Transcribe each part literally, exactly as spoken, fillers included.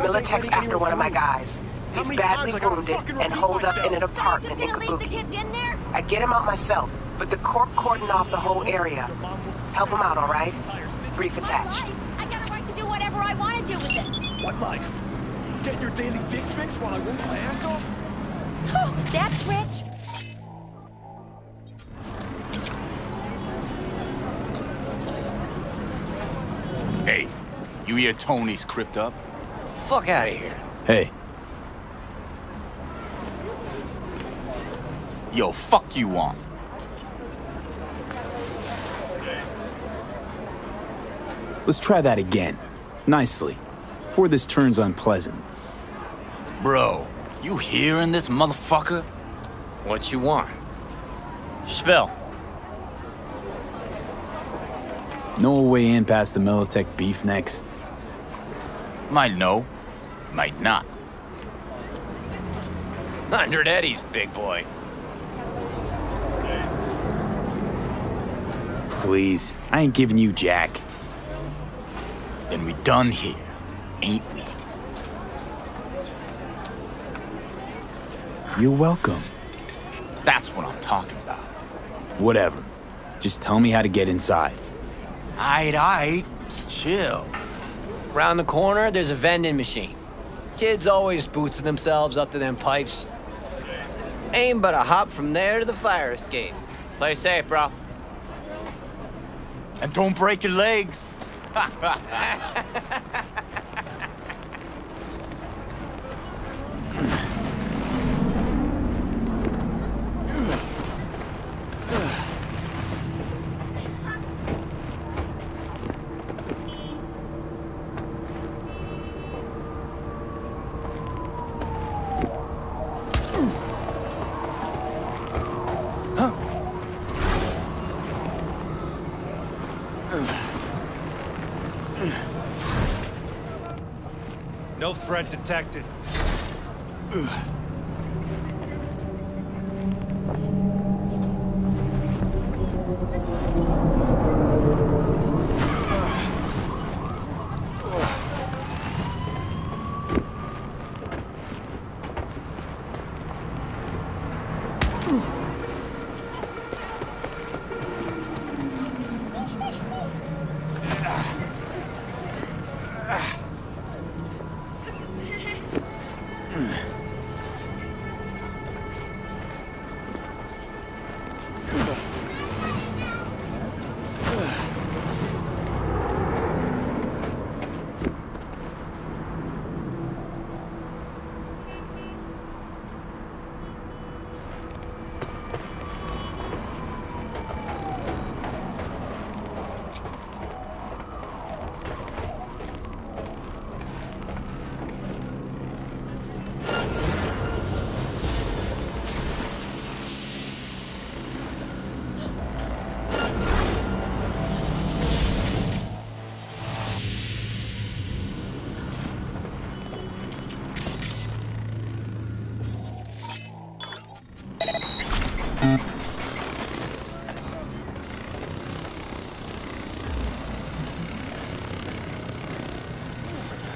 Militech's after one of my guys. He's badly wounded and holed up in an apartment in Kabuki. I'd get him out myself, but the corp cordoned off the whole area. Help him out, all right? Brief attached. I got a right to do whatever I want to do with it. What life? Get your daily dick fix while I work my ass off? Oh, that's rich. Hey, you hear Tony's crypt up? Fuck out of here. Hey. Yo, fuck you on. Let's try that again. Nicely. Before this turns unpleasant. Bro, you hearing this motherfucker? What you want? Spill. No way in past the Militech beef necks. Might know. Might not. Hundred eddies, big boy. Please, I ain't giving you jack. Then we done here, ain't we? You're welcome. That's what I'm talking about. Whatever. Just tell me how to get inside. Aight, aight. Chill. Round the corner, there's a vending machine. Kids always bootsin' themselves up to them pipes. Ain't but a hop from there to the fire escape. Play safe, bro. And don't break your legs. No threat detected. Ugh.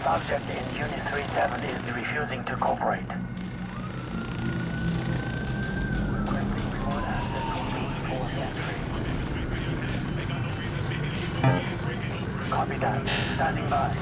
Object in Unit three seven is refusing to cooperate. Copy that. Standing by.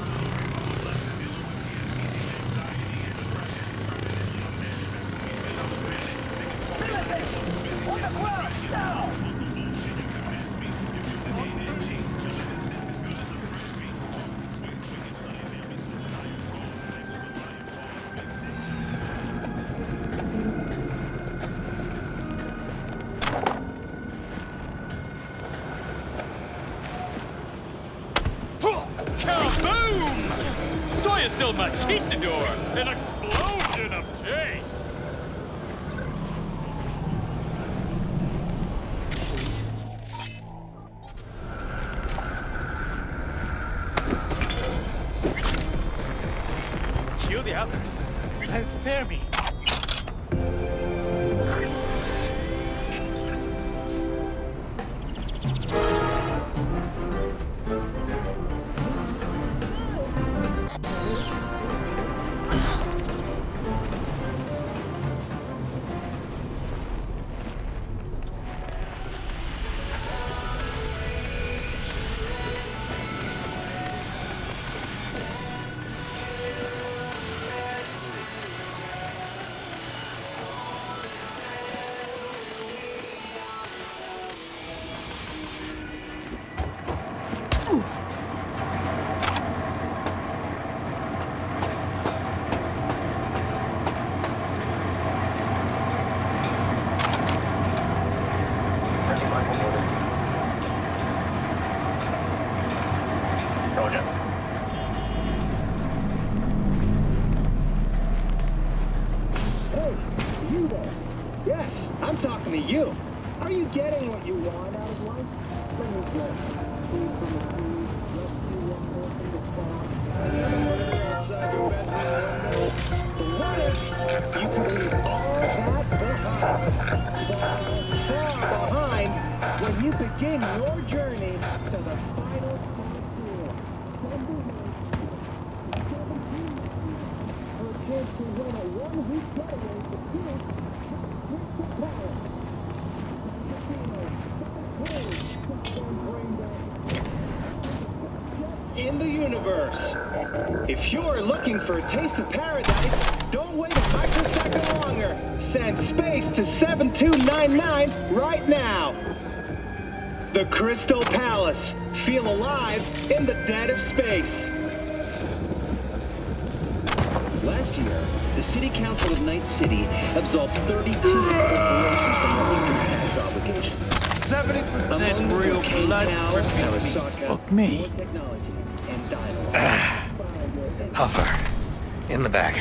Door. An explosion of change! Kill the others and spare me. Are you getting what you want out of life? Let me guess. Food from the food, rescue water from the farm. Outside your bedroom. What if you could leave all that behind? The far behind when you begin your journey to the final frontier. For a chance to win a one-week getaway to Crystal Palace. In the universe. If you're looking for a taste of paradise, don't wait a microsecond longer. Send space to seven two nine nine right now. The Crystal Palace. Feel alive in the dead of space. Last year, the City Council of Night City absolved thirty-two corporations from their income tax obligations. seventy percent real blood tripping. Fuck me. Uh, Huffer. In the bag.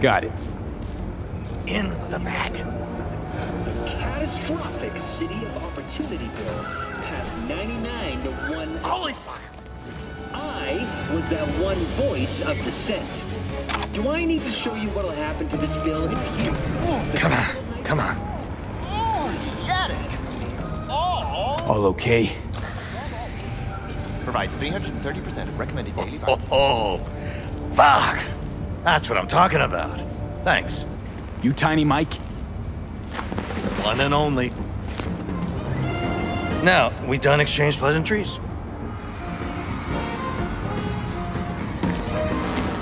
Got it. In the bag. The catastrophic City of Opportunity bill passed ninety-nine to one. Holy fuck! I was that one voice of dissent. Do I need to show you what'll happen to this bill if you... Come on, come on. All okay? Provides three hundred thirty percent recommended daily... Oh, oh, oh, fuck! That's what I'm talking about. Thanks. You Tiny Mike? One and only. Now, we done exchange pleasantries?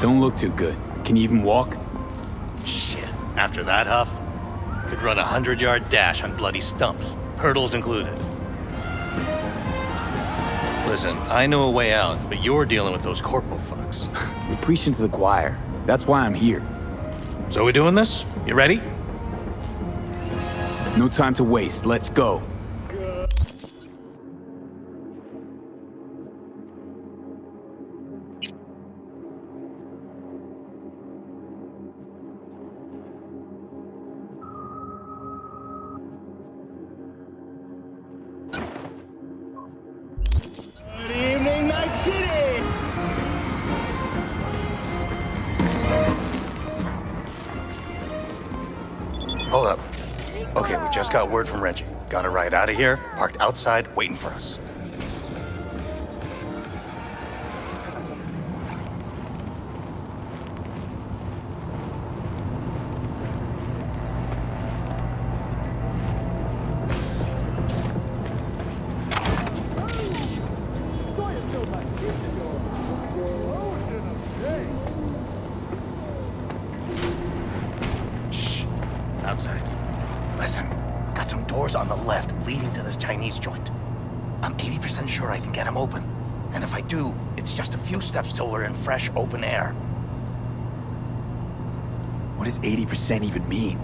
Don't look too good. Can you even walk? Shit. After that, Huff, could run a hundred-yard dash on bloody stumps. Hurdles included. Listen, I know a way out, but you're dealing with those corporal fucks. You're preaching to the choir. That's why I'm here. So we're doing this? You ready? No time to waste. Let's go. Got word from Reggie. Got a ride out of here, parked outside, waiting for us. Shh. Outside. Listen. Got some doors on the left leading to this Chinese joint. I'm eighty percent sure I can get them open. And if I do, it's just a few steps till we're in fresh, open air. What does eighty percent even mean?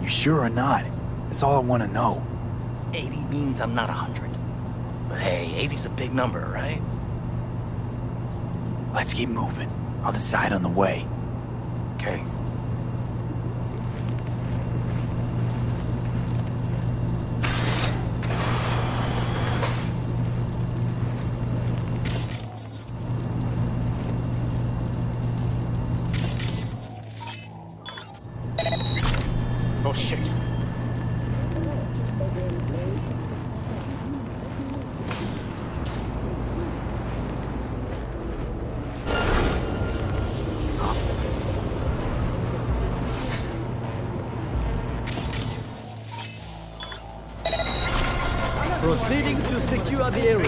You sure or not? That's all I want to know. eighty means I'm not a hundred. But hey, eighty's a big number, right? Let's keep moving. I'll decide on the way. Okay. Oh, shit. Proceeding to secure the area.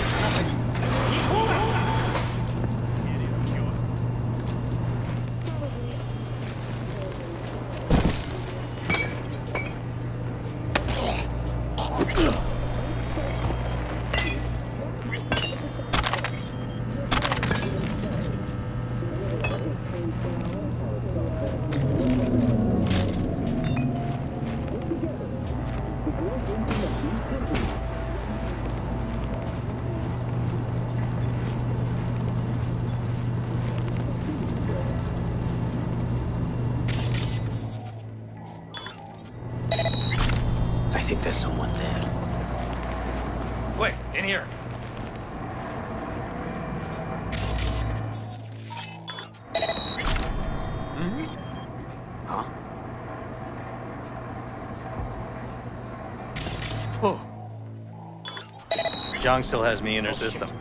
I think there's someone there. Quick, in here. Mm-hmm. Huh? Oh. Zhang still has me in her oh, system. Shit.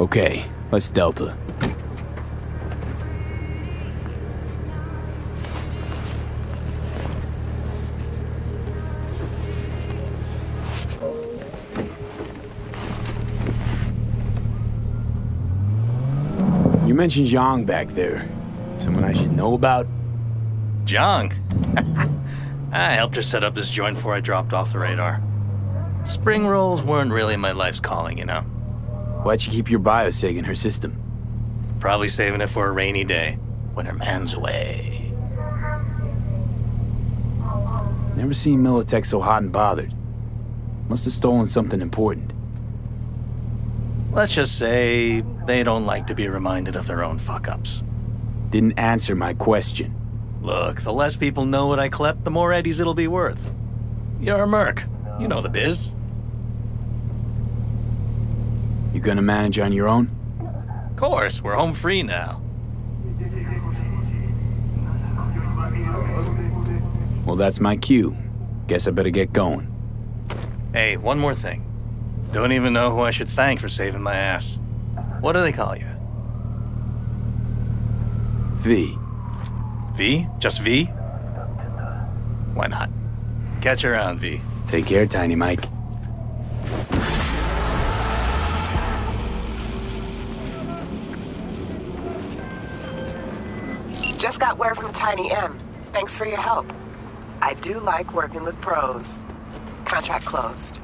Okay, let's Delta. You mentioned Zhang back there. Someone I should know about? Zhang? I helped her set up this joint before I dropped off the radar. Spring rolls weren't really my life's calling, you know? Why'd you keep your biosig in her system? Probably saving it for a rainy day, when her man's away. Never seen Militech so hot and bothered. Must have stolen something important. Let's just say they don't like to be reminded of their own fuck-ups. Didn't answer my question. Look, the less people know what I clept, the more eddies it'll be worth. You're a merc. You know the biz. You gonna manage on your own? Of course, we're home free now. Well, that's my cue. Guess I better get going. Hey, one more thing. Don't even know who I should thank for saving my ass. What do they call you? V. V? Just V? Why not? Catch you around, V. Take care, Tiny Mike. Just got word from Tiny M. Thanks for your help. I do like working with pros. Contract closed.